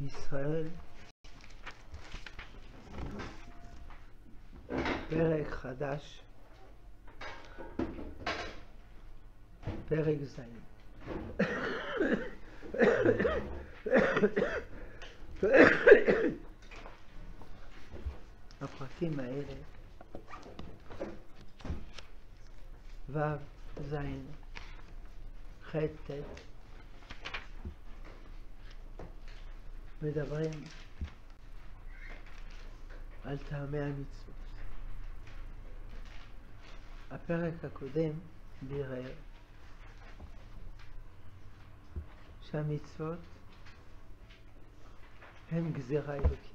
ישראל, פרק חדש, פרק ז'. הפרקים האלה, ו', ז', ח', ט', מדברים על טעמי המצוות. הפרק הקודם בירר שהמצוות הן גזירה אלוקית.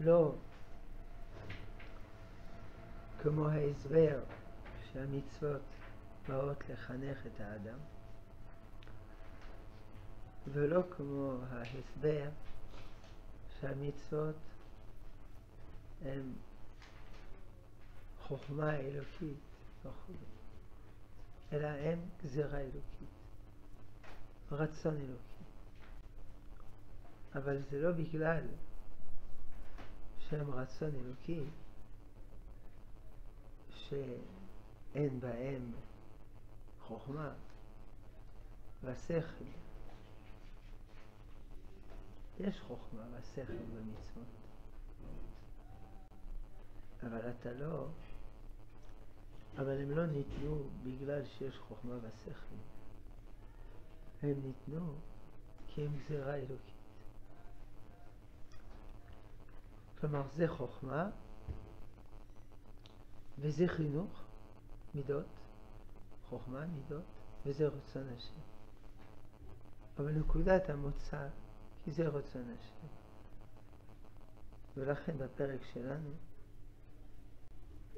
לא כמו ההסבר שהמצוות באות לחנך את האדם, ולא כמו ההסבר שהמצוות הן חוכמה אלוקית, אלא הן גזירה אלוקית, רצון אלוקי. אבל זה לא בגלל שהן רצון אלוקי שאין בהם חוכמה ושכל. יש חוכמה ושכל במצוות, אבל הם לא ניתנו בגלל שיש חוכמה ושכל. הם ניתנו כי הם גזירה אלוקית. כלומר, זה חוכמה וזה חינוך, מידות, חוכמה, מידות, וזה רצון השם. אבל נקודת המוצא כי זה רצון השם. ולכן בפרק שלנו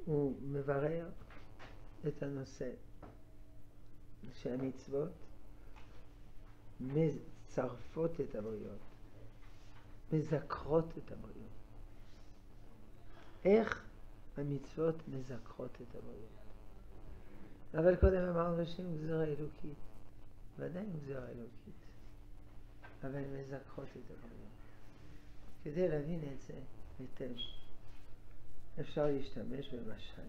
הוא מברר את הנושא שהמצוות מצרפות את הבריות, מזכרות את הבריות. איך המצוות מזכרות את הבריות? אבל קודם אמרנו שהן גזירה אלוקית, ועדיין גזירה אלוקית, אבל הן מזכרות את הבריות. כדי להבין את זה היטב, אפשר להשתמש במשל.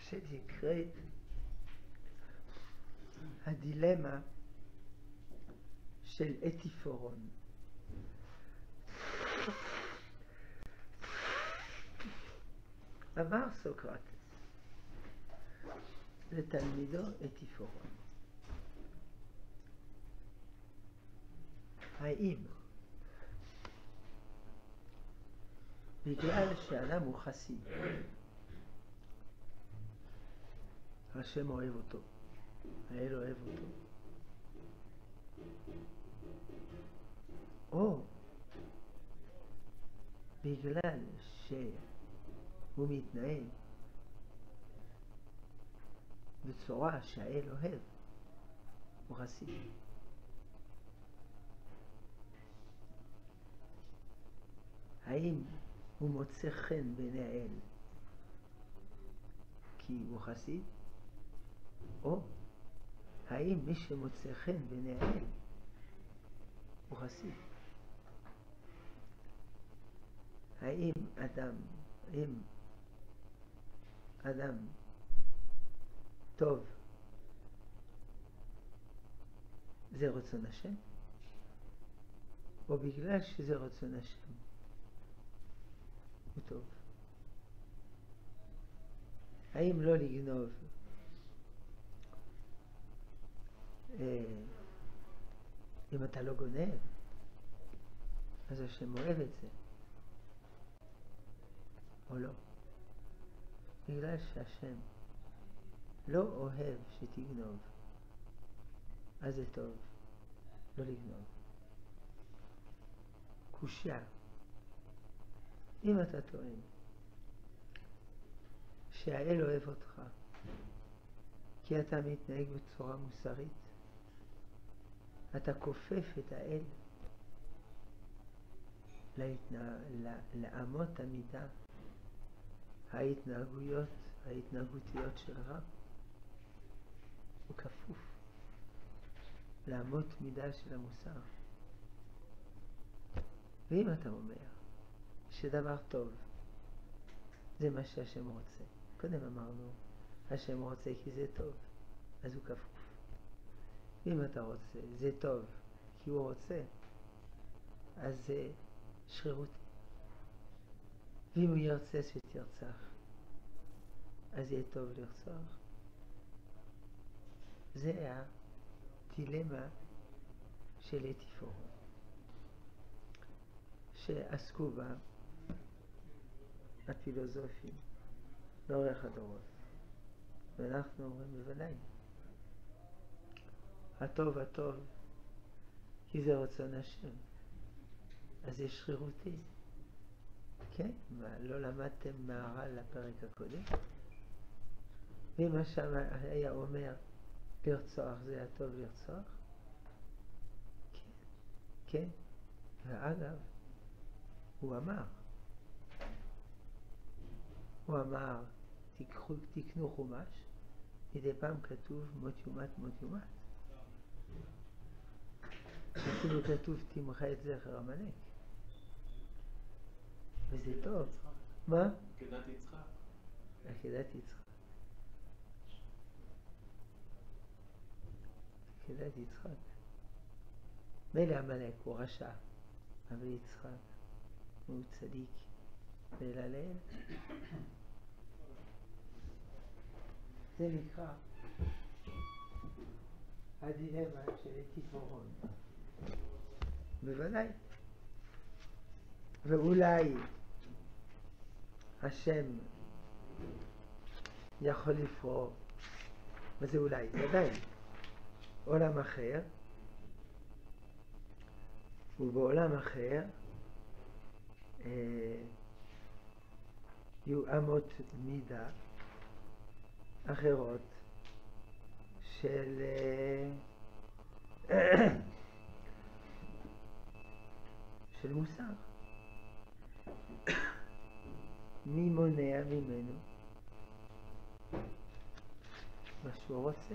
שנקרא הדילמה של אתיפורון. אמר סוקרטס לתלמידו אתיפורון, האם בגלל שאדם הוא חסיד, השם אוהב אותו, האל אוהב אותו, או בגלל שהוא מתנהל בצורה שהאל אוהב, הוא חסיד. האם הוא מוצא חן בעיני האל כי הוא חסיד, או האם מי שמוצא חן בעיני האל הוא חסיד? האם אדם טוב זה רצון השם, או בגלל שזה רצון השם הוא טוב? האם לא לגנוב אם אתה לא גונב אז השם אוהב את זה, או לא? בגלל שהשם לא אוהב שתגנוב אז זה טוב לא לגנוב. קושיה, אם אתה טוען שהאל אוהב אותך כי אתה מתנהג בצורה מוסרית, התכופפת האל לאמות המידה ההתנהגותיות שלך, הוא כפוף לאמות מידה של המוסר. ואם אתה אומר שדבר טוב זה מה שהשם רוצה, קודם אמרנו השם רוצה כי זה טוב, אז הוא כפוף. אם אתה רוצה זה טוב כי הוא רוצה, אז זה שרירותי. ואם הוא ירצה שתרצח, אז יהיה טוב לרצוח. זה הדילמה של איתיפור, שעסקו בה הפילוסופים לאורך הדורות, ואנחנו אומרים בוודאי הטוב הטוב כי זה רצון השם, אז זה שרירותי. כן? מה, לא למדתם מהר"ל לפרק הקודם? ומה שם היה אומר לרצוח זה הטוב לרצוח? כן, כן. ואגב, הוא אמר, תקנו חומש, מדי פעם כתוב מות יומת מות יומת. אפילו כתוב תמחה את זכר המלך. וזה טוב. מה? עקדת יצחק. עקדת יצחק. מילא המלך הוא רשע, אבל יצחק הוא צדיק. לילה ליל. זה נקרא הדילמה של איתיפורון. בוודאי. ואולי השם יכול לפרור, וזה אולי, ודאי, עולם אחר, ובעולם אחר יהיו אמות מידה אחרות של של מוסר. מי מונע ממנו מה שהוא רוצה?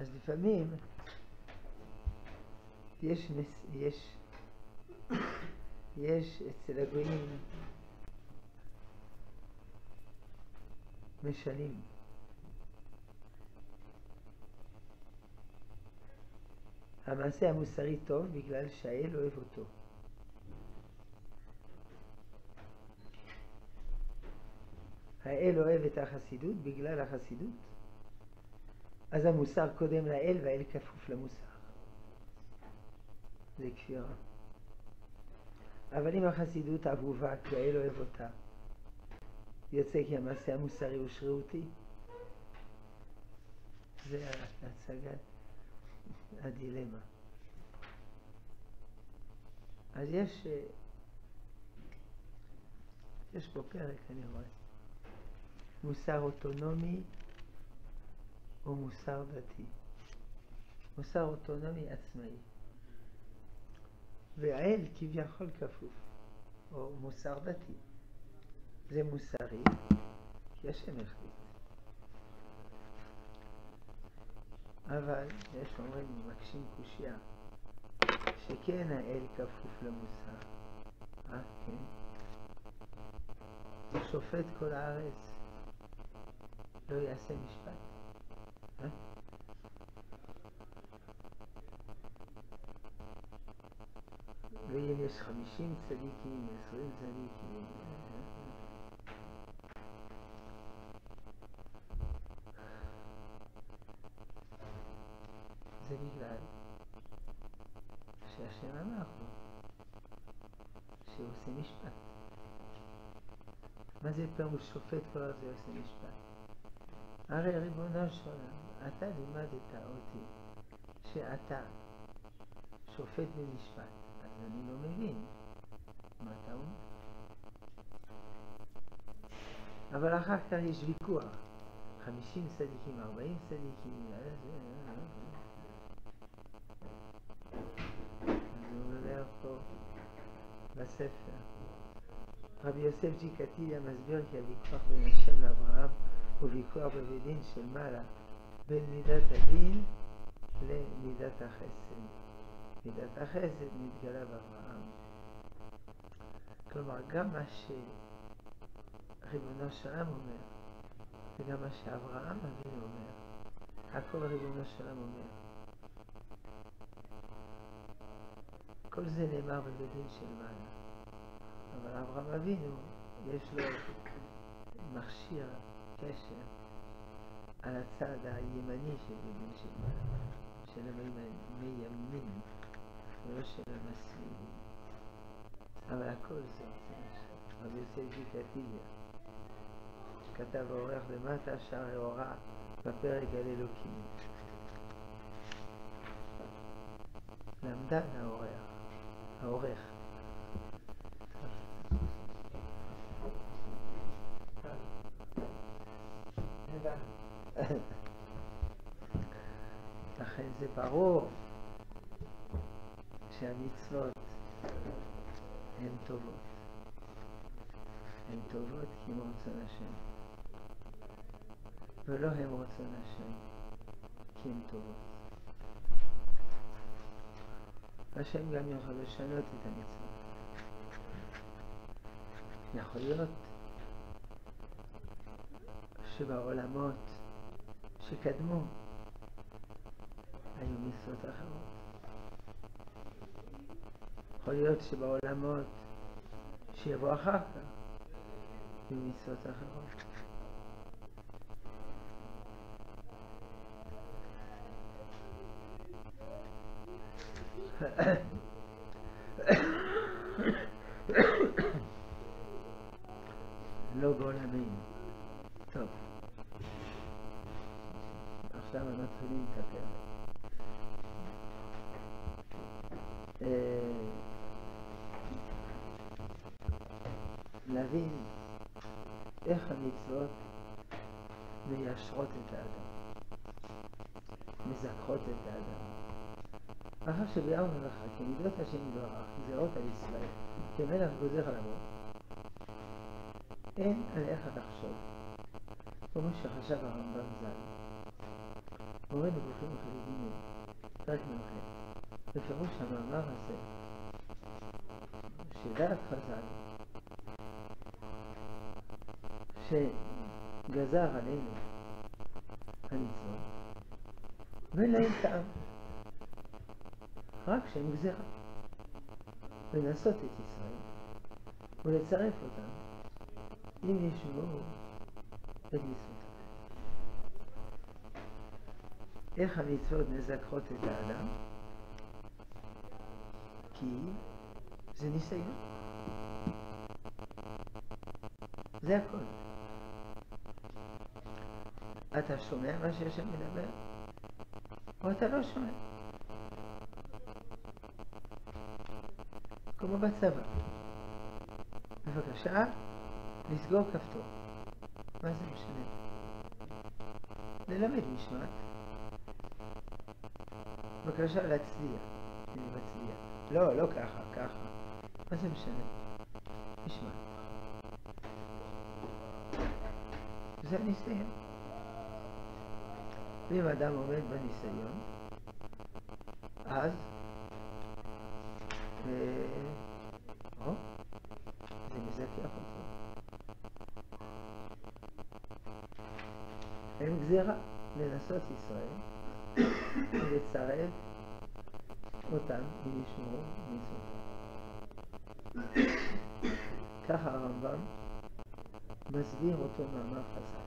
אז לפעמים יש אצל הגויים משלים. המעשה המוסרי טוב בגלל שהאל אוהב אותו. האל אוהב את החסידות בגלל החסידות, אז המוסר קודם לאל והאל כפוף למוסר. זה כפירה. אבל אם החסידות אהובה כי האל אוהב אותה, יוצא כי המעשה המוסרי הוא שרירותי. זה הצגת הדילמה. אז יש פה פרק, אני רואה, מוסר אוטונומי או מוסר דתי. מוסר אוטונומי עצמאי, והאל כביכול כפוף, או מוסר דתי. זה מוסרי כי השם החליט. אבל יש אומרים, מבקשים קושיה, שכן האל כפוף למוסר. כן. הוא שופט כל הארץ, לא יעשה משפט. ואם יש 50 צדיקים, 20 צדיקים, זה בגלל שהשם אמר לו שהוא עושה משפט. מה זה פירוש שופט כל זה עושה משפט? הרי ריבונו של עולם, אתה לימדת אותי שאתה שופט במשפט, אז אני לא מבין מה אתה אומר. אבל אחר כך יש ויכוח. 50 צדיקים, 40 צדיקים. אני אומר פה בספר. רבי יוסף ג'י קטיליה מסביר כי הוויכוח בין השם לאברהם הוא ויכוח בבדין של מעלה, בין מידת הדין למידת החסד. מידת החסד מתגלה באברהם. כלומר, גם מה שריבונו שלם אומר, וגם מה שאברהם אבינו אומר, הכל ריבונו שלם אומר. כל זה נאמר בבדין של מעלה. אבל אברהם אבינו, יש לו מכשיר קשר על הצד הימני של ימין של מעלה, של מימין, ולא של המסמין. אבל הכל זה עושה. רבי יוסף ג'י קטיליה, שכתב האורח למטה, שר ההוראה בפרק על אלוקים. למדן האורח. לכן זה ברור שהמצוות הן טובות. הן טובות כי הן רצון השם. ולא הן רצון השם כי הן טובות. השם גם יכול לשנות את המצוות. יכול להיות שבעולמות שקדמו היו מצוות אחרות. יכול להיות שבעולמות שיבוא אחר כך היו מצוות אחרות. לא בעולמים. טוב. עכשיו מתחילים את הפרק. להבין איך המצוות מיישרות את האדם, מזכרות את האדם. אחר שביארנו לך, כמידות השם דברך, גזירות על ישראל, כמלך גוזר על עמו, אין עליך לחשוב. כמו שחשב הרמב"ם ז"ל, מורה נבוכים וחליגים, פרק מ"ח. בפירוש המאמר הזה, שדעת חז"ל, שגזר עלינו המצוות, ולהם טעם, רק שהם גזרה, לנסות את ישראל ולצרף אותם, אם ישמעו את מצוות. איך המצוות מזכרות את האדם? כי זה ניסיון. זה הכל. אתה שומע מה שהשם מדבר, או אתה לא שומע. כמו בצבא. בבקשה, לסגור כפתור. מה זה משנה? ללמד משמעת. בבקשה, להצדיע. אני מצדיע. לא, לא ככה, ככה. מה זה משנה? נשמע. זה ניסיון. ואם אדם עומד בניסיון, אז... או, זה מזכיח אותו. הם גזירה לנסות ישראל ולצרב אותם אם ישמעו מצוות. ככה הרמב"ם מסביר אותו מאמר חז"ל.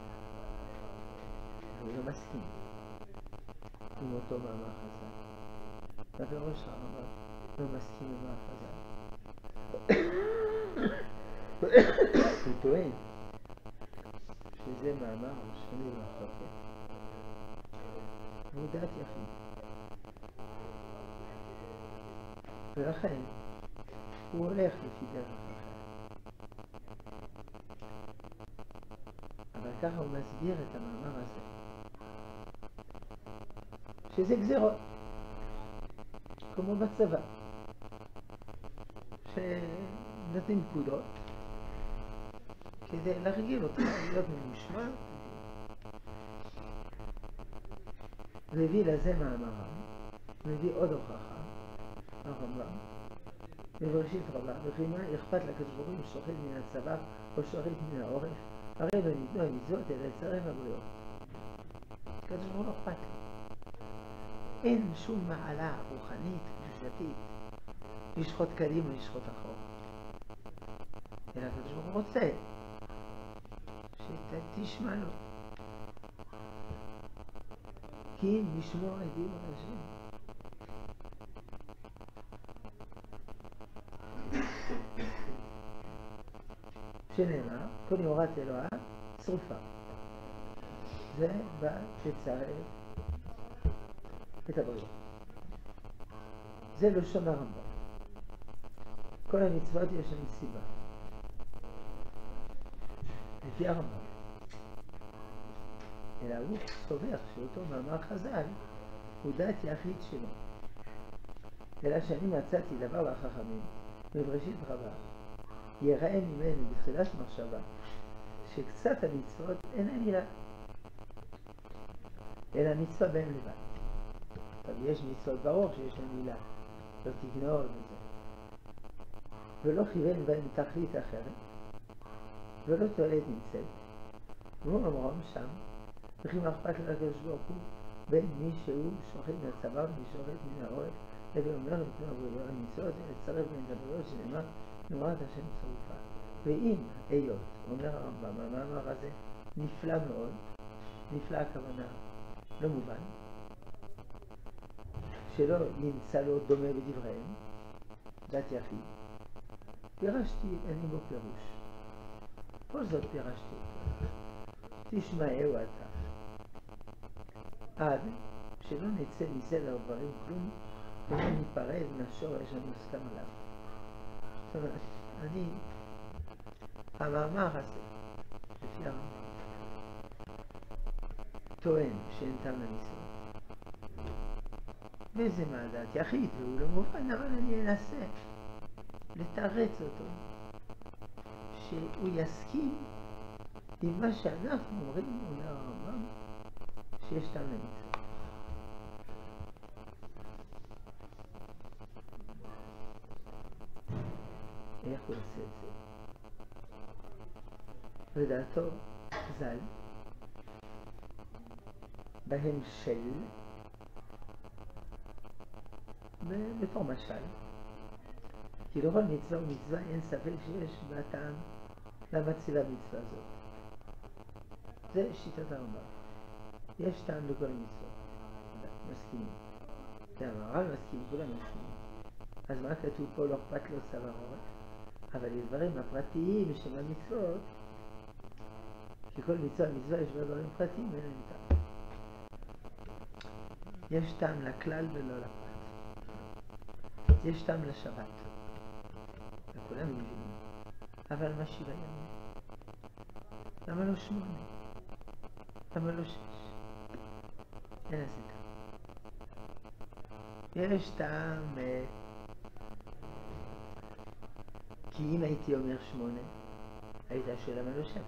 הוא לא מסכים עם אותו מאמר חז"ל. בפירוש הרמב"ם לא מסכים עם מאמר חז"ל. הוא טוען שזה מאמר שני מחלוקת. הוא דעת יחיד. ולכן הוא הולך לפי דרך אחרת. بتاعهم مسجرة مع مثلا شيزيك زيرو كومون با سافا شي ناتين كولور كذا لا غير طلعت من المشمع لذي لازم معها لذي أدوخها أغمضها بغرشيت غمضها بغمضها يخفت لك الجغل والشغل من السباب والشغل من العرف أغير نوعي زوعت إلى السرعة بغيره كالجغل أخفت إن شم على وخنيت جزتيت يشخط كريم ويشخط أخوه إلا كالجغل غصة شتتيش معلوم كين يسمعوا هذه الأشياء شنينا كل يوم غاتلوها صرفة زي بقى تتساعد تتبغي زي لو شمع غنبر كل المتفاوت عشان السباع في غنبر אלא הוא סובר שאותו מאמר חז"ל הוא דעת יחיד שלו. אלא שאני מצאתי דבר לחכמים, בבראשית רבה, יראה ממני בתחילת מחשבה, שקצת המצוות אינה נראה, אלא מצווה בין לבד. אבל יש מצוות ברור שיש להם מילה, לא תגנוב מזה. ולא כיוון בהם תכלית אחרת, ולא תועלת נמצאת, והוא אמרם שם, וכי מה אכפת לקדוש ברוך הוא בין מי שהוא שוחט מהצוואר ושוחט מן העורף לבין אומר לפני עבודו המצוות ולצרף בין דברו שנאמר נורת השם צרופה. ואם היות, אומר הרמב"ם, המאמר הזה נפלא מאוד, נפלא הכוונה לא מובן, שלא נמצא לו דומה בדבריהם, דת יחיד, פירשתי אני בו פירוש. כל זאת פירשתי אותו. תשמעהו אתה. עד שלא נצא מסדר דברים כלום ולא ניפרד מהשורש המוסכם עליו. זאת אומרת, המאמר הזה, לפי הרמב"ם, טוען שאין טעם למצוות. וזה מהדעת יחיד, והוא לא מובן, אבל אני אנסה לתרץ אותו, שהוא יסכים עם מה שאנחנו אומרים, אולי הרמב"ם, שיש טעם למצוות. איך הוא עושה את זה? ודעתו ז"ל, בהם של, בתור משל, כי לכל מצווה ומצווה אין ספק שיש בה טעם למצילה מצווה הזאת. זה שיטת הרמב"ם. יש טעם לכל המצוות, מסכימים. זה המערב מסכימים, כולם מסכימים. אז מה כתוב פה? לא אכפת לו צוואר עורף. אבל לדברים הפרטיים של המצוות, שכל מצווה יש בה דברים פרטיים, אין להם טעם. יש טעם לכלל ולא לפרט. יש טעם לשבת. וכולם מבינים. אבל מה 7 ימים? למה לא 8? למה לא 6? אין לזה טעם. יש טעם, כי אם הייתי אומר 8, הייתה שואל למה לא 7.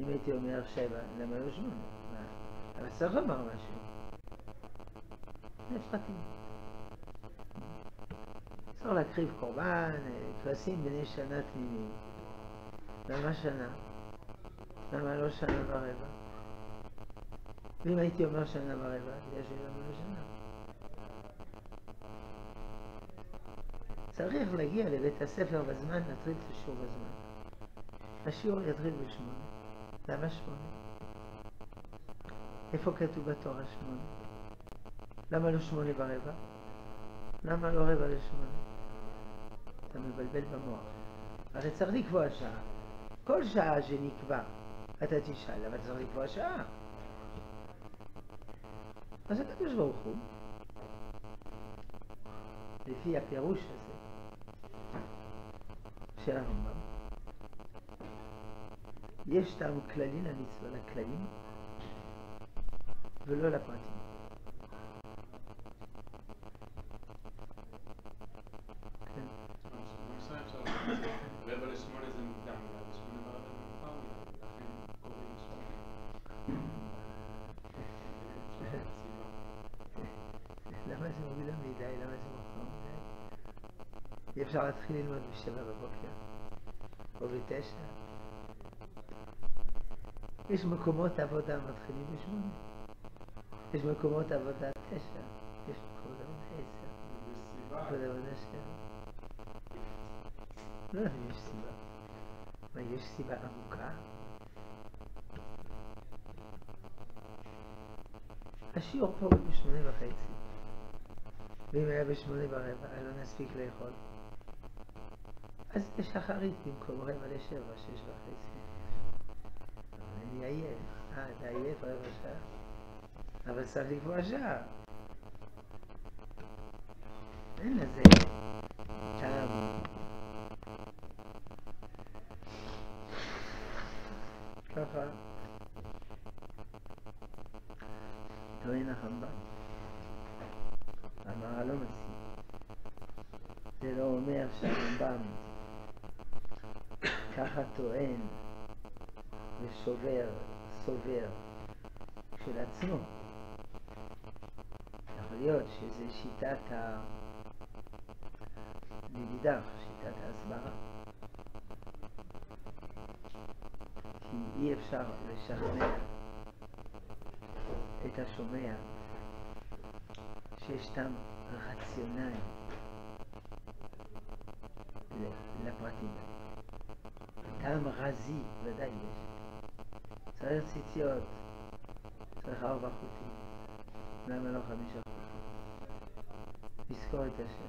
אם הייתי אומר 7, למה לא 8? אבל צריך לומר משהו. זה פרטים. צריך להקריב קורבן, כבשים בני שנה תמימים. למה שנה? למה לא שנה ורבע? ואם הייתי אומר שנה ורבע, יש לי למה לשנה. צריך להגיע לבית הספר בזמן, להתחיל את השיעור בזמן. השיעור יתחיל ב8. למה 8? איפה כתוב בתורה 8? למה לא 8 ורבע? למה לא 7:45? אתה מבלבל במוח. הרי צריך לקבוע שעה. כל שעה שנקבע, אתה תשאל, אבל צריך לקבוע שעה. אז הקדוש ברוך הוא, לפי הפירוש הזה של הרמב"ם, ليش تعمل كلالين؟ أنا ولا كلالين ولا لقاتين. يرجع تخيل الواد بالشباب بكره وبتعشى ايش مكومات عبادة ما تخلي بشون ايش مكومات عبادة تعشى ايش مكومات حيسة عبادة ونشى لا يشسيبا ما يشسيبا أموكا أشي أقوى بشمني بخيتي بما بشمني بغيبا ألو نسفيك ليخول אז יש אחרית במקום רבע לשבע, שש וחצי. אני עייף. אתה עייף רבע שעה? אבל צריך לקבוע שעה. אין לזה. תרם. ככה. טוען החמב"ם. אמר לא מציא. זה לא אומר שהחמב"ם ככה טוען ושובר, סובר של עצמו. יכול להיות שזה שיטת המדידה, שיטת ההסברה. כי אי אפשר לשכנע את השומע שיש טעם רציונלי לפרטים. טעם רזי, ודאי יש. צריך ציציות, צריך 4 חוטים. למה לא 5 חוטים? לזכור את השם.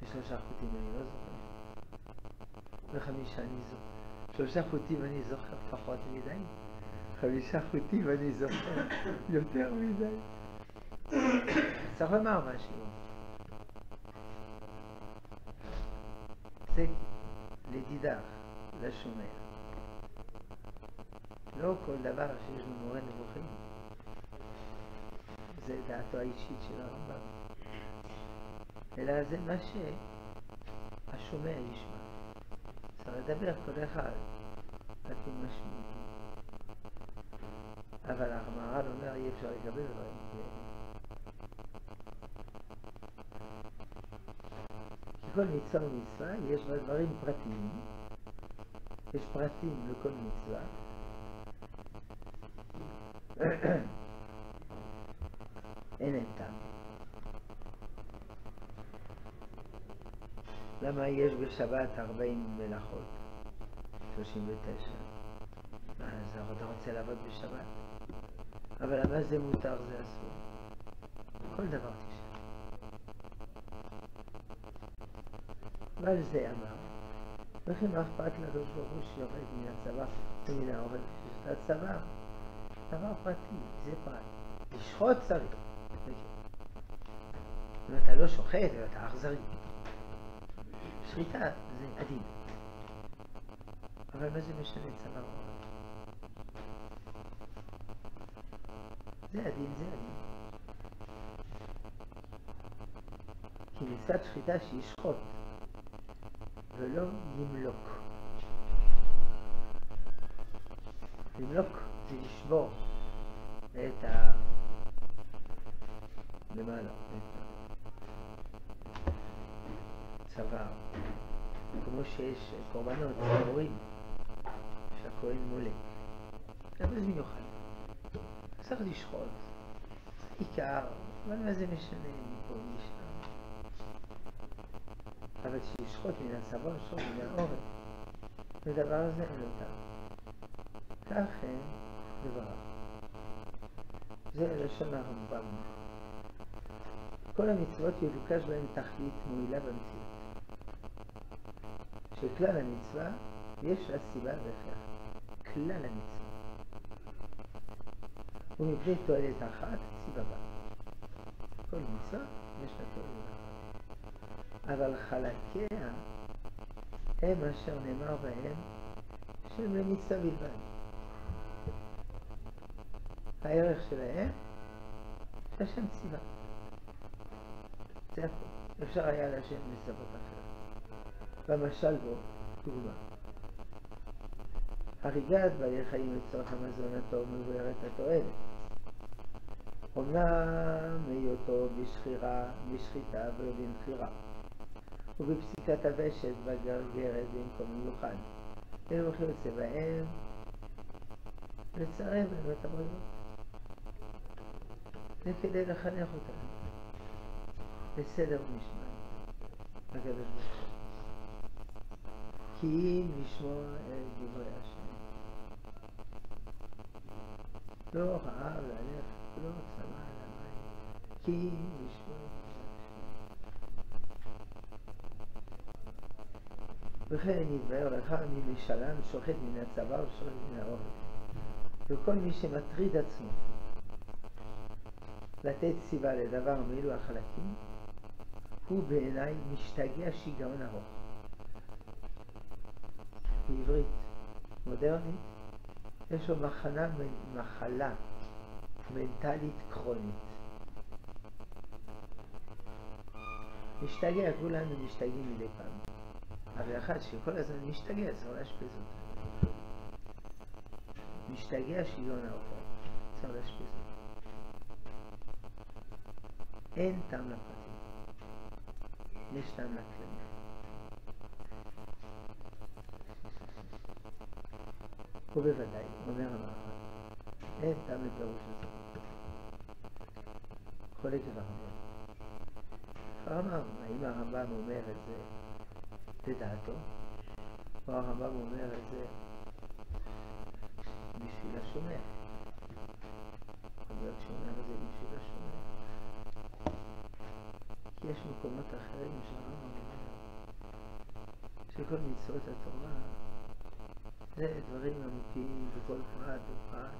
ב3 חוטים אני לא זוכר. ב5 אני זוכר. 3 חוטים אני זוכר פחות מדי. 5 חוטים אני זוכר יותר מדי. צריך לומר משהו. זה לדידך, לשומע. לא כל דבר שיש לו מורה נבוכים. זה דעתו האישית של הרמב"ם. אלא זה מה שהשומע ישמע. צריך לדבר כל אחד, אתם משמיעים. אבל הרמב"ם אומר, אי אפשר לקבל דברים. כל מצווה ומצווה יש בה דברים פרטיים, יש פרטים לכל מצווה. אין להם טעם. למה יש בשבת 40 מלאכות? 39. אז אתה רוצה לעבוד בשבת? אבל למה זה מותר, זה אסור? כל דבר תשאר. ועל זה אמר, וכן אף פרט לדוש ברוך שיורד מן הצבא ומן העורף, שזה הצבא, דבר פרטי, זה פרט. לשחוט צריך. אם אתה לא שוחט, אתה אכזרי. שחיטה זה עדין. אבל מה זה משנה צבא עורף? זה עדין, זה עדין. כי מצד שחיטה שישחוט. ולא ימלוק. ימלוק זה לשבור את ה... למעלה, את הצוואר. כמו שיש קורבנות, צבורים, שהכהן מולק. אבל זה מיוחד. צריך לשחוט. עיקר, אבל מה זה משנה מפה משנה? אבל שישחוט מן הצוואר, שוב מן העורף, לדבר הזה אין אותם. כך הם דבר. זה לשון הרמב"ם. כל המצוות יבוקש בהן תכלית מועילה במציאות. שכלל המצווה יש לה סיבה והכרח. כלל המצווה. ומפני תועלת אחת, סיבה בה. כל מצווה יש לה תועלת אחת. אבל חלקיה הם אשר נאמר בהם שמריץ סביבן. הערך שלהם, שהשם ציווה. זה הכל. אפשר היה להשם מסיבות אחרות. במשל בו, דוגמה. הריגת בעלי חיים לצורך המזון הטוב מבוארת התועלת. אומנם היותו בשחיטה ובמחירה, ובפסיקת הוושת בגרגרת במקום מיוחד. אין מוכר יוצא בהם, לצערם את המולות. זה כדי לחנך אותם. בסדר משמע, בגלל משמע. כי אם לשמוע את דברי השם. לא רעב להלך, לא צמא על המים, כי אם לשמוע את השם. וכן יתבהר לך מי משלם, שוחט מן הצוואר, שוחט מן העורף. וכל מי שמטריד עצמו לתת סיבה לדבר מאלו החלקים, הוא בעיניי משתגע שיגעון ארוך. בעברית מודרנית יש לו מחלה מנטלית כרונית. משתגע, כולנו משתגעים מדי פעם, אבל אחד שכל הזמן משתגע צריך להשפיז אותו. משתגע שיגעון ארוך, צריך להשפיז אותו. אין טעם לפרטים, יש טעם לכללים. ובוודאי, אומר המערב, אין טעם לפירוש הזה. חולק ברמב"ם. הרמב"ם, האם הרמב"ם אומר את זה לדעתו? או הרמב"ם אומר את זה בשביל השומע? אומר שאומר את זה בשביל השומע. כי יש מקומות אחרים שהרמב"ם אומר שכל מצוות התורה זה דברים אמיתיים, וכל פרט ופרט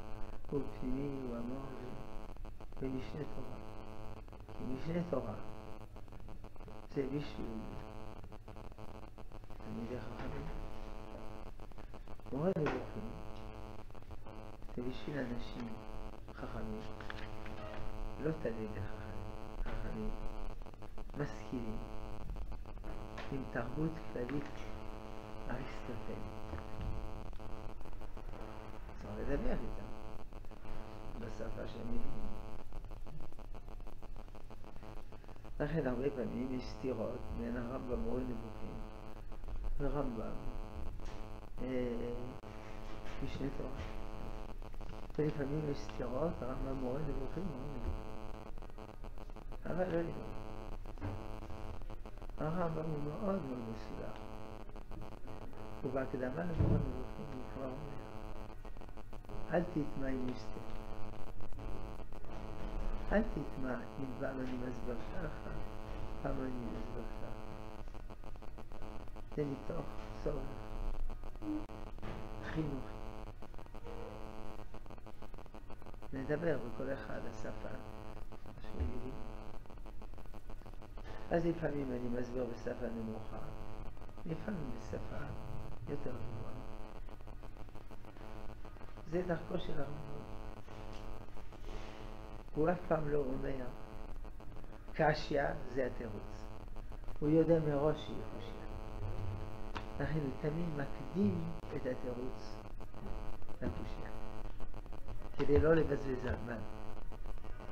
הוא פנימי, הוא אמור במשנה תורה. כי משנה תורה זה בשביל תלמידי חכמים. מורה נבוכים זה בשביל אנשים חכמים, לא תלמידי חכמים, משכילים, עם תרבות כללית אריסטוטלית. צריך לדבר איתם בשפה שהם מבינים. לכן הרבה פעמים יש סתירות בין הרמב"ם מורה נבוכים ורמב"ם משנה תורה. ולפעמים יש סתירות, הרמב"ם מורה נבוכים אבל לא יודע. הרמב"ם הוא מאוד מאוד מסודר, ובהקדמה למורה נבוכים הוא כבר אומר, אל תתמע עם אשתך. אל תתמע אם פעם אני מסביר ככה, פעם אני מסביר ככה. זה מתוך צורך חינוך. נדבר בכל אחד השפה שהוא מבין. אז לפעמים אני מסביר בשפה נמוכה, לפעמים בשפה יותר גבוהה. זה דרכו של הרמב"ם. הוא אף פעם לא אומר, קשיא זה התירוץ. הוא יודע מראש שיהיה קשיא. לכן הוא תמיד מקדים את התירוץ לקשיא. כדי לא לבזבז זמן,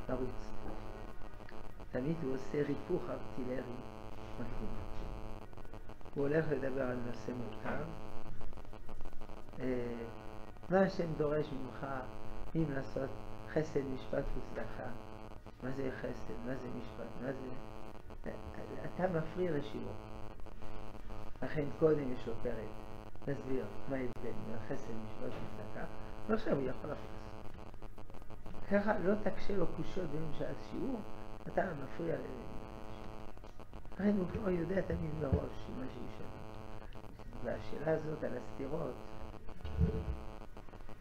לרוץ. תמיד הוא עושה ריפוך ארטילרי מקדים. הוא הולך לדבר על נושא מורכב, מה השם דורש ממך, אם לעשות חסד, משפט וצדקה. מה זה חסד? מה זה משפט? מה זה... אתה מפריע לשיעור. לכן קודם יש לו פרק, מסביר מה ההבדל בין חסד, משפט וצדקה, ועכשיו הוא יכול לחוץ. ככה לא תקשה לו קושיות ביום שעת שיעור, אתה מפריע לשיעור. לכן הוא כבר יודע תמיד מראש מה שישנה. והשאלה הזאת על הסתירות,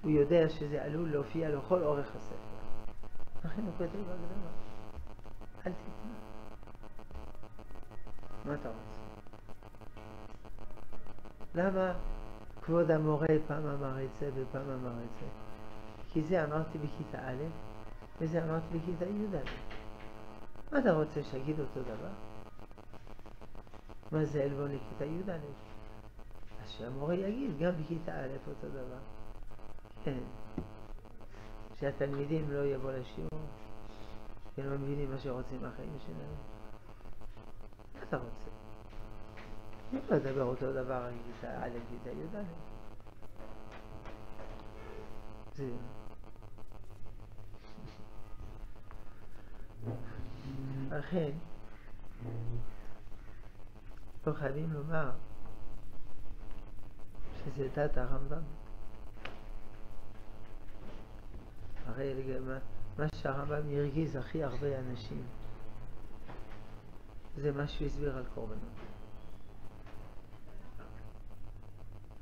הוא יודע שזה עלול להופיע לכל אורך הספר. לכן הוא כותב בהקדמה, אל תתמע. מה אתה רוצה? למה כבוד המורה פעם המרצה ופעם המרצה. כי זה אמרתי בכיתה א' וזה אמרתי בכיתה י'. מה אתה רוצה שיגיד אותו דבר? מה זה עלבון לכיתה י'? אז שהמורה יגיד גם בכיתה א' אותו דבר. כן. שהתלמידים לא יבוא לשיעור ולא מבינים מה שרוצים מהחיים שלנו. מה אתה רוצה? אני לא אדבר אותו דבר על כיתה א' כיתה י'. זהו. אכן, לא חייבים לומר שזה דת הרמב"ם. הרי מה שהרמב"ם הרגיז הכי הרבה אנשים זה מה שהוא הסביר על קורבנות.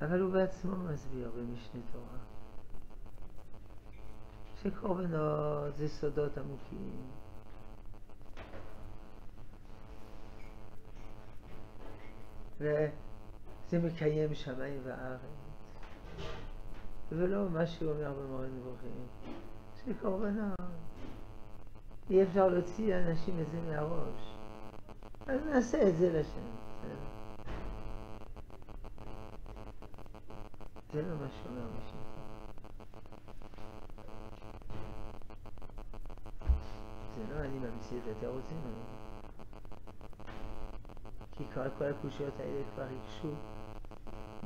אבל הוא בעצמו מסביר במשנה תורה שקורבנות זה סודות עמוקים, וזה מקיים שמיים וארץ, ולא מה שהוא אומר במורה נבוכים שקורבנות אי אפשר להוציא לאנשים את זה מהראש, אז נעשה את זה לשם. זה לא מה שאומר משנה תורה. זה לא אני ממציא את התירוצים האלה. כי כל הקושיות האלה כבר ריגשו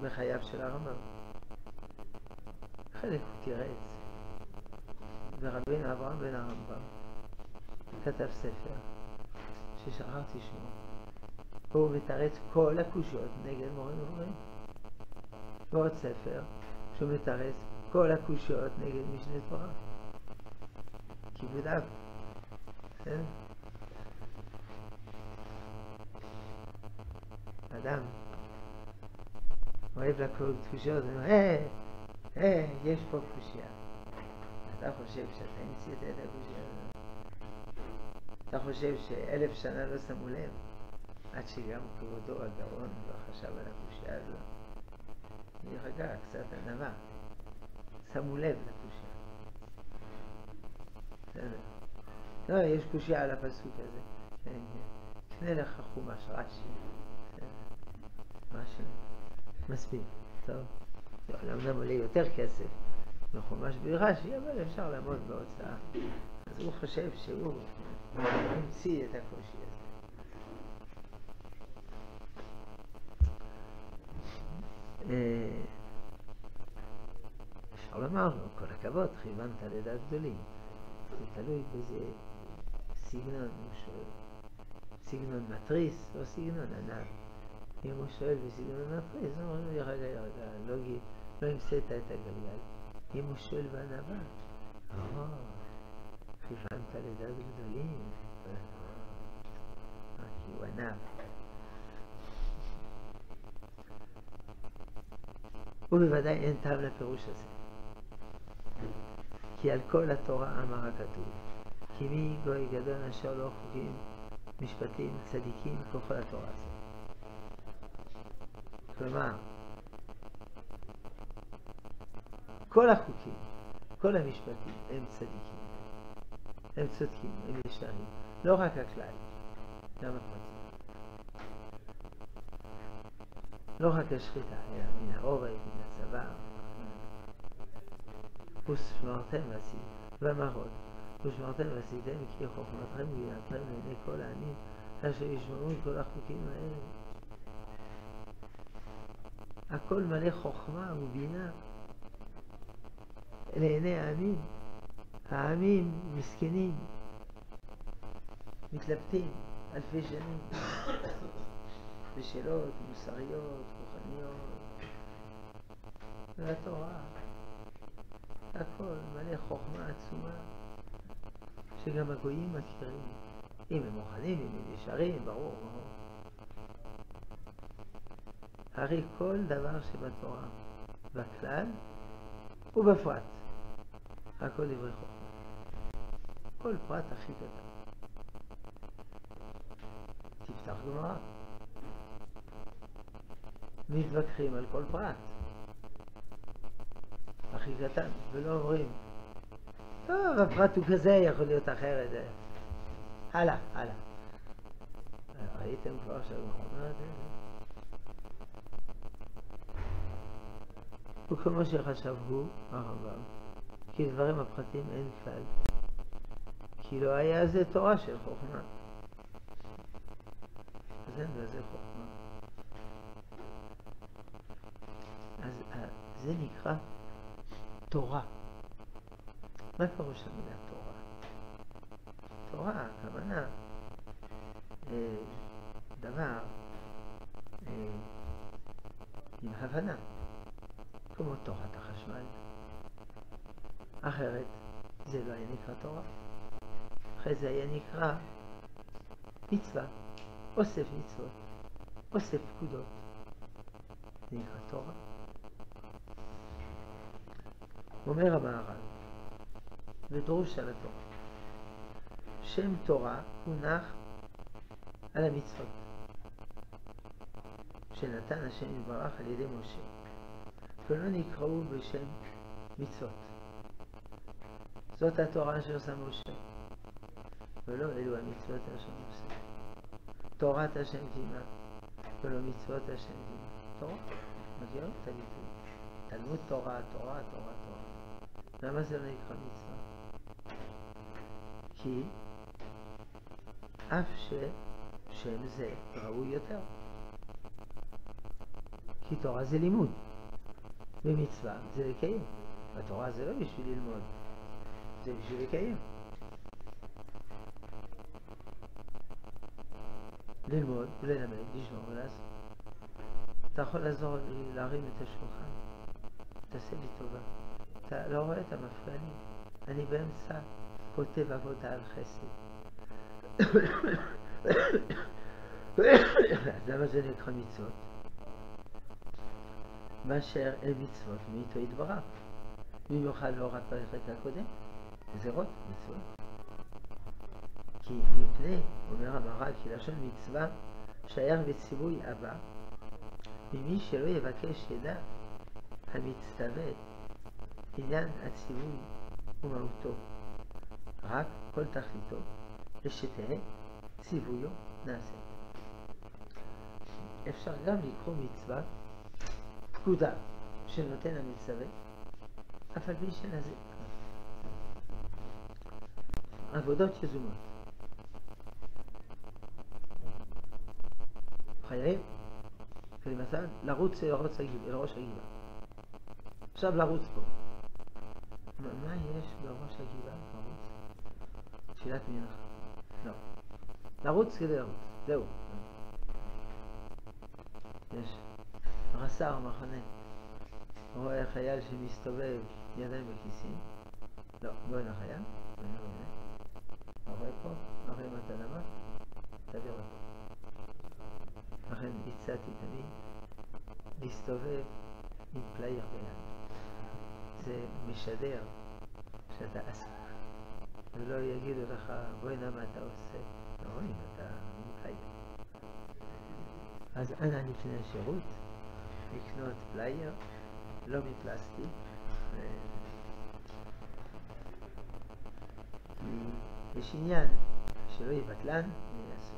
בחייו של הרמב"ם. חלק הוא תירץ. ורבן אברהם בן הרמב"ם כתב ספר ששכחתי שמו. הוא מתרץ כל הקושיות נגד מורה נבוכים. ועוד ספר שהוא מתרץ כל הקושיות נגד משנה תורה. כיבוד אב. כן? אדם אוהב לקרוא קושיות, ואומר, יש פה קושיה. אתה חושב שאתה המצאת את הקושיה הזאת? אתה חושב שאלף שנה לא שמו לב? עד שגם כבודו הגאון לא חשב על הקושיה הזאת. נרגע, קצת ענווה. שמו לב לקושיה. בסדר. לא, יש קושיה על הפסוק הזה. קנה לך חומש רש"י. משהו. מספיק. טוב. אומנם עולה יותר כסף מחומש ברש"י, אבל אפשר לעמוד בהוצאה. אז הוא חושב שהוא המציא את הקושי הזה. אפשר לומר לו, כל הכבוד, כיוונת לדעת גדולים. זה תלוי באיזה סגנון הוא שואל. סגנון מטריס או סגנון ענב. אם הוא שואל בסגנון מטריס, אומרים לו, רגע, לא המצאת את הגלגל. אם הוא שואל בענבה, כיוונת לדעת גדולים. כי הוא ענב. ובוודאי אין טעם לפירוש הזה. כי על כל התורה אמר הכתוב, כי מי גוי גדול אשר לא חוקים משפטים צדיקים ככל התורה הזאת. כלומר, כל החוקים, כל המשפטים הם צדיקים, הם צודקים, הם ישרים, לא רק הכלל, גם הפרטים. לא רק השחיטה, אלא מן העורף, מן הצבא. ושמרתם במרוד, ושמרתם ועשיתם כי חוכמתכם וגינתכם לעיני כל העמים, אשר ישמעו את כל החוקים האלה. הכל מלא חוכמה ובינה לעיני העמים. העמים מסכנים, מתלבטים אלפי שנים. בשאלות מוסריות, רוחניות, והתורה, הכל מלא חוכמה עצומה שגם הגויים מכירים, אם הם מוכנים, אם הם ישרים, ברור. הרי כל דבר שבתורה, בכלל ובפרט, הכל דברי חוכמה, כל פרט הכי קטן. תפתח גמרא. מתווכחים על כל פרט, הכי קטן, ולא אומרים טוב, הפרט הוא כזה, יכול להיות אחרת. הלאה, הלאה. ראיתם כבר שהמחמד הוא כמו שחשב הוא, הרמב"ם, כי דברים הפרטים אין כלל, כי לא היה זה תורה של חוכמה. אז אין לזה חוכמה. אז זה נקרא תורה. מה פירוש המילה תורה? תורה, הכוונה, דבר עם הבנה, כמו תורת החשמל. אחרת זה לא היה נקרא תורה. אחרי זה היה נקרא מצווה, אוסף מצוות, אוסף פקודות. זה נקרא תורה. אומר המהר"ל, בדרוש על התורה, שם תורה הונח על המצוות שנתן השם יתברך על ידי משה, ולא נקראו בשם מצוות. זאת התורה אשר שם משה, ולא אלו המצוות אשר עושה. תורת השם תימא, ולא מצוות השם תימא. תורה, מגיעות תליטות. תלמוד תורה, תורה, תורה, תורה. למה זה לא נקרא מצווה? כי אף ששם זה ראוי יותר. כי תורה זה לימוד, ומצווה זה לקיים. התורה זה לא בשביל ללמוד, זה בשביל לקיים. ללמוד, וללמד, לשמור ולעשות. אתה יכול לעזור להרים את השולחן. תעשה לי טובה. אתה לא רואה את המפריע לי. אני באמצע כותב עבודה על חסד. אז למה זה נקרא מצוות? מאשר אל מצוות מאיתו יתברך. במיוחד לא רק בפרק הקודם. גזירות, מצוות. כי מפני, אומר המהר"ל, כי לשון מצווה שייך בציווי אבא, ממי שלא יבקש ידע המצטווה עניין הציווי ומהותו, רק כל תכליתו, ושתהא ציוויו נעשה. אפשר גם לקרוא מצווה פקודה שנותן המצטווה, אף על פי שנעשה. עבודות יזומות. חייבים, למשל, לרוץ אל ראש הגבעה. עכשיו לרוץ פה. מה יש בראש הגבעה? לרוץ? תפילת מנחה. לא. לרוץ כדי לרוץ. זהו. יש רס"ר מחנה. רואה חייל שמסתובב ידיים בכיסים. לא, לא אין החייל. רואה פה, רואה מתנמה. תדיר אותו. לכן הצעתי תמיד להסתובב עם פלייר ביד. זה משדר שאתה עסק. ולא יגידו לך, בואי למה אתה עושה. לא רואים, אתה פלייר. אז אנא לפני השירות, לקנות פלייר, לא מפלסטיק, יש עניין שלא יבטלן, ויעשו.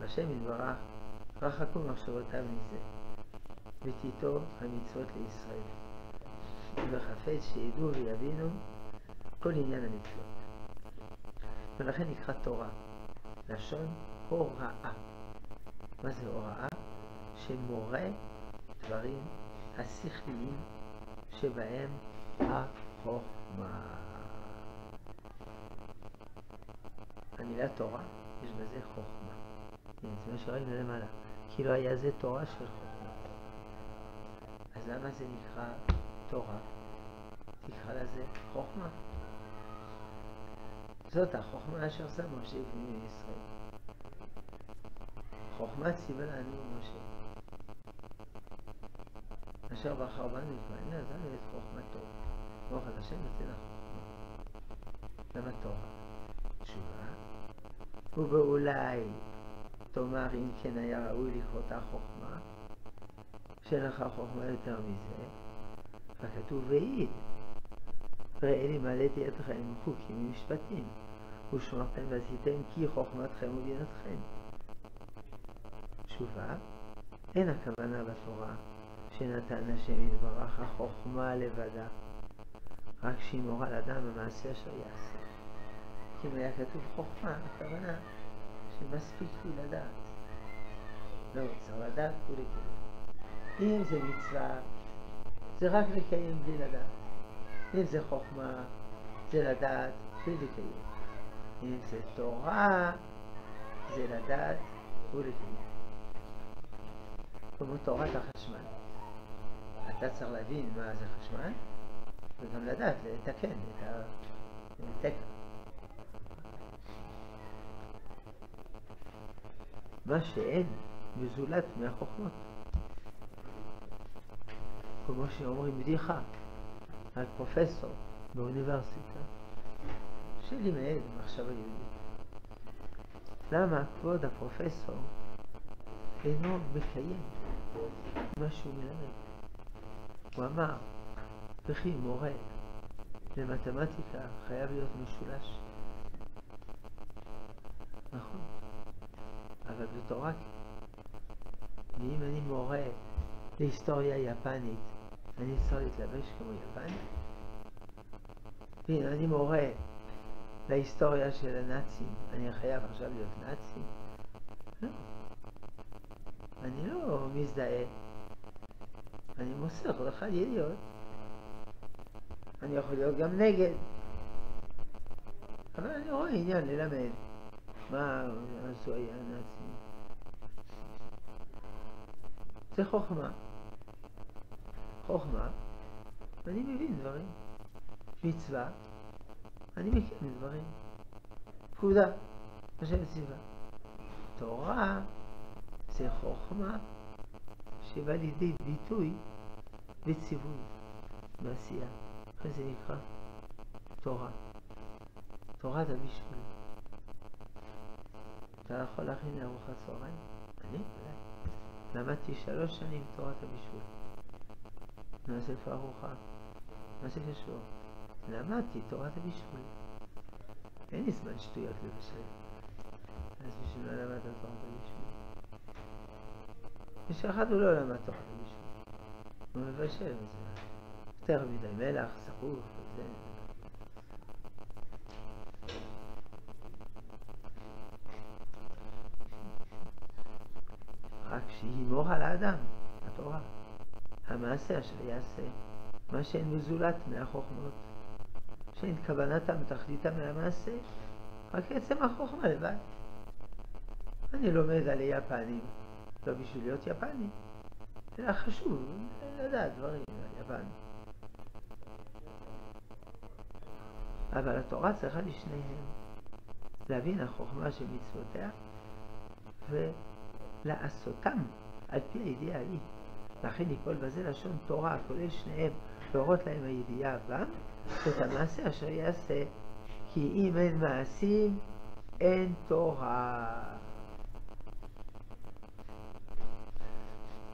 והשם יתברך, רחקו מחשבותיו מזה, ותיתו המצוות לישראל, וחפץ שידעו ויבינו כל עניין המצוות. ולכן נקרא תורה, לשון הוראה. מה זה הוראה? שמורה דברים השכליים שבהם החוכמה. המילה תורה, יש בזה חוכמה. זה מה שראינו למעלה, כי לא היה זה תורה של חוכמה. אז למה זה נקרא תורה? תקרא לזה חוכמה. זאת החוכמה אשר שם משה בני ישראל. חוכמה ציווה לנו משה. אשר בחר בנו יתמנה, אז לנו את חוכמתו. רוח על השם יוצא לחוכמה. למה תורה? תשובה. ובאולי תאמר אם כן היה ראוי לקרותה חוכמה, שאין לך חוכמה יותר מזה, فقط بعيد، غير مالاتي أتخن مخوكي من شبتين وشرطين بسيطين كي خخمتخن ودينتخن. شوفا אין הכוונה בתורה שנתן השם יתברך החוכמה לבדה, רק שהיא מורה לאדם במעשה אשר יעשה. כי אם היה כתוב חוכמה, הכוונה שמספיק לי לדעת, לא צריך לדעת ולקיים. אם זה מצווה, זה רק לקיים בלי לדעת. אם זה חוכמה, זה לדעת בלי לקיים. אם זה תורה, זה לדעת ולקיים. כמו תורת החשמל, אתה צריך להבין מה זה חשמל וגם לדעת לתקן את התקן. מה שאין מזולת מהחוכמות, כמו שאומרים בדיחה על פרופסור באוניברסיטה שלימד מחשבה יהודית. למה כבוד הפרופסור אינו מקיים מה שהוא מלמד? הוא אמר, וכי מורה למתמטיקה חייב להיות משולש. נכון, אבל בתורה, ואם אני מורה להיסטוריה יפנית, אני צריך להתלבש כמו יפני? ואם אני מורה להיסטוריה של הנאצים, אני חייב עכשיו להיות נאצי? לא. אני לא מזדהה, אני מוסר לך ידיעות, אני יכול להיות גם נגד, אבל אני רואה עניין ללמד מה עשו הנאצים. זה חוכמה, חוכמה, אני מבין דברים. מצווה, אני מבין דברים. פקודה, השם ציווה. תורה זה חוכמה שבא לידי ביטוי וציווי בעשייה. אחרי זה נקרא תורה, תורת הבישול. אתה יכול להכין לארוחת צהריים? אני אולי למדתי 3 שנים תורת הבישול. מה זה פה ארוחה? מה זה קשור? למדתי תורת הבישול, אין לי זמן שטויות לבשל, אז בשביל מה למדת תורת הבישול? כשאחד הוא לא למד תורת הבישול, הוא מבשל וזה יותר מדי מלח, סחוף וזה. רק שהיא מורה לאדם, התורה, המעשה אשר יעשה, מה שאין מזולת מהחוכמות, שאין כוונתם תכליתם מהמעשה, רק עצם החוכמה לבד. אני לומד על יפנים לא בשביל להיות יפני, אלא חשוב לדעת דברים על יפן. אבל התורה צריכה לשניהם, להבין החוכמה של מצוותיה ולעשותם על פי הידיעה ההיא. לכן נקרא בזה לשון תורה, כולל שניהם, להורות להם הידיעה הבאה, את המעשה אשר יעשה, כי אם אין מעשים, אין תורה.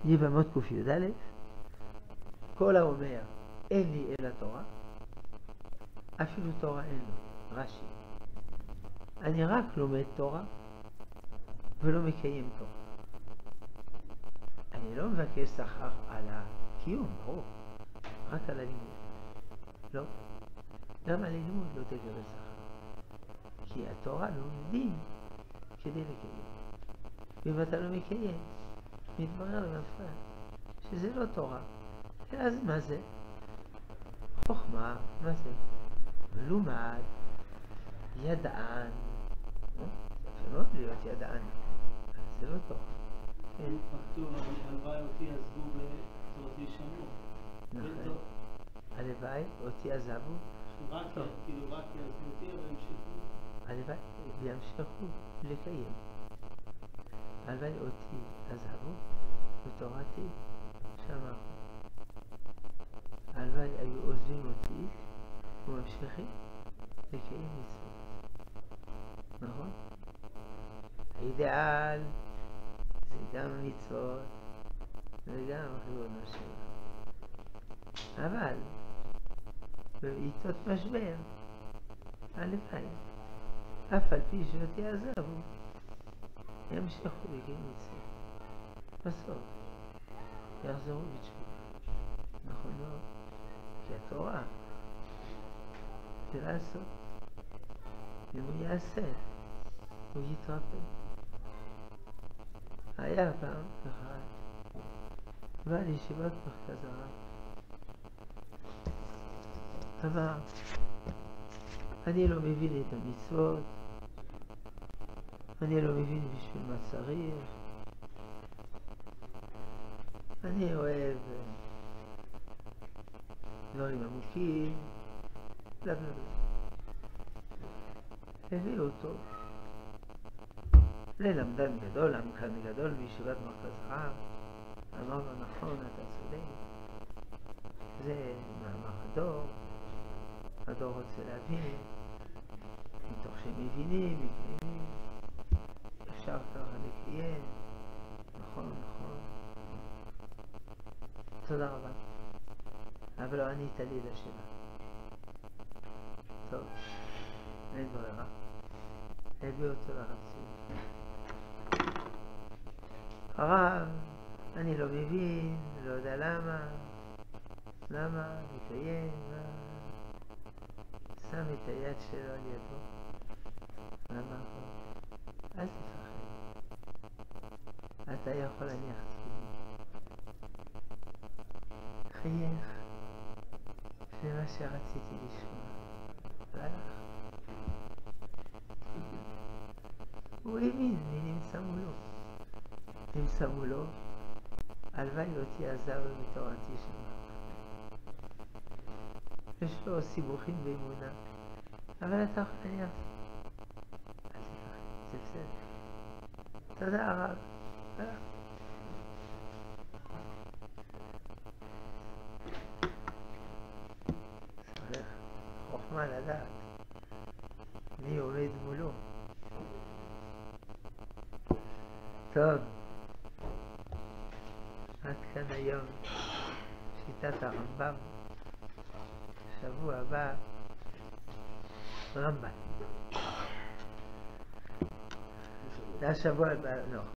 יהיה במות ק"ד, כל האומר אין לי אלא תורה, אפילו תורה אין לו. רש"י, אני רק לומד תורה ולא מקיים תורה. אני לא מבקש שכר על הקיום, ברור, רק על הלימוד. לא, גם על הלימוד לא תקבל שכר, כי התורה לומדים כדי לקיים. ואם אתה לא מקיים, מתברר לנפל שזה לא תורה. אז מה זה? חוכמה, מה זה? מלומד, ידען. זה לא להיות ידען, זה לא תורה. הלוואי אותי עזבו ואותי ישנו. הלוואי אותי עזבו? רק יעזבו אותי וימשיכו. הלוואי וימשיכו לקיים. הלוואי אותי עזבו ותורתי שמרו. הלוואי היו עוזבים אותי וממשיכים לקיים מצוות. נכון? האידאל זה גם מצוות וגם חילול נפש. אבל בבעיתות משבר, הלוואי, אף על פי שלא תעזבו, ימשכו בגן מצווה. בסוף יחזרו בתשובה. נכון מאוד, כי התורה זה לעשות, והוא יעשה, הוא יתרפא. היה פעם אחת, בא לישיבת מרכז הרב. אמר, אני לא מבין את המצוות, אני לא מבין בשביל מה צריך, אני אוהב דברים עמוקים, בלה בלה בלה. הביאו אותו ללמדן גדול, עמקן גדול בישיבת מרכז הרב. אמר לו, נכון, אתה צודק, זה מאמר הדור, הדור רוצה להבין, מתוך שמבינים, מתקיימים, אפשר ככה לקיים, נכון, נכון, תודה רבה, אבל לא ענית לי לשאלה. טוב, אין ברירה, הביא אותו לרב ציון. הרב, אני לא מבין, לא יודע למה, מתעיין, שם את היד שלו על ידו, ואמר לו, אל תפחד, אתה יכול להניח תפילין. חייך, זה מה שרציתי לשמוע, והלך. הוא הבין מי נמצא מולו, הלוואי אותי עזב ומתורתי שמה. יש לו סיבוכים באמונה, אבל אתה יכול להניח. אל תפחד, זה בסדר. תודה הרב. צריך חוכמה לדעת מי עומד מולו. טוב. עד כאן היום שיטת הרמב"ם, שבוע הבא רמב"ם, זה השבוע הבא, לא.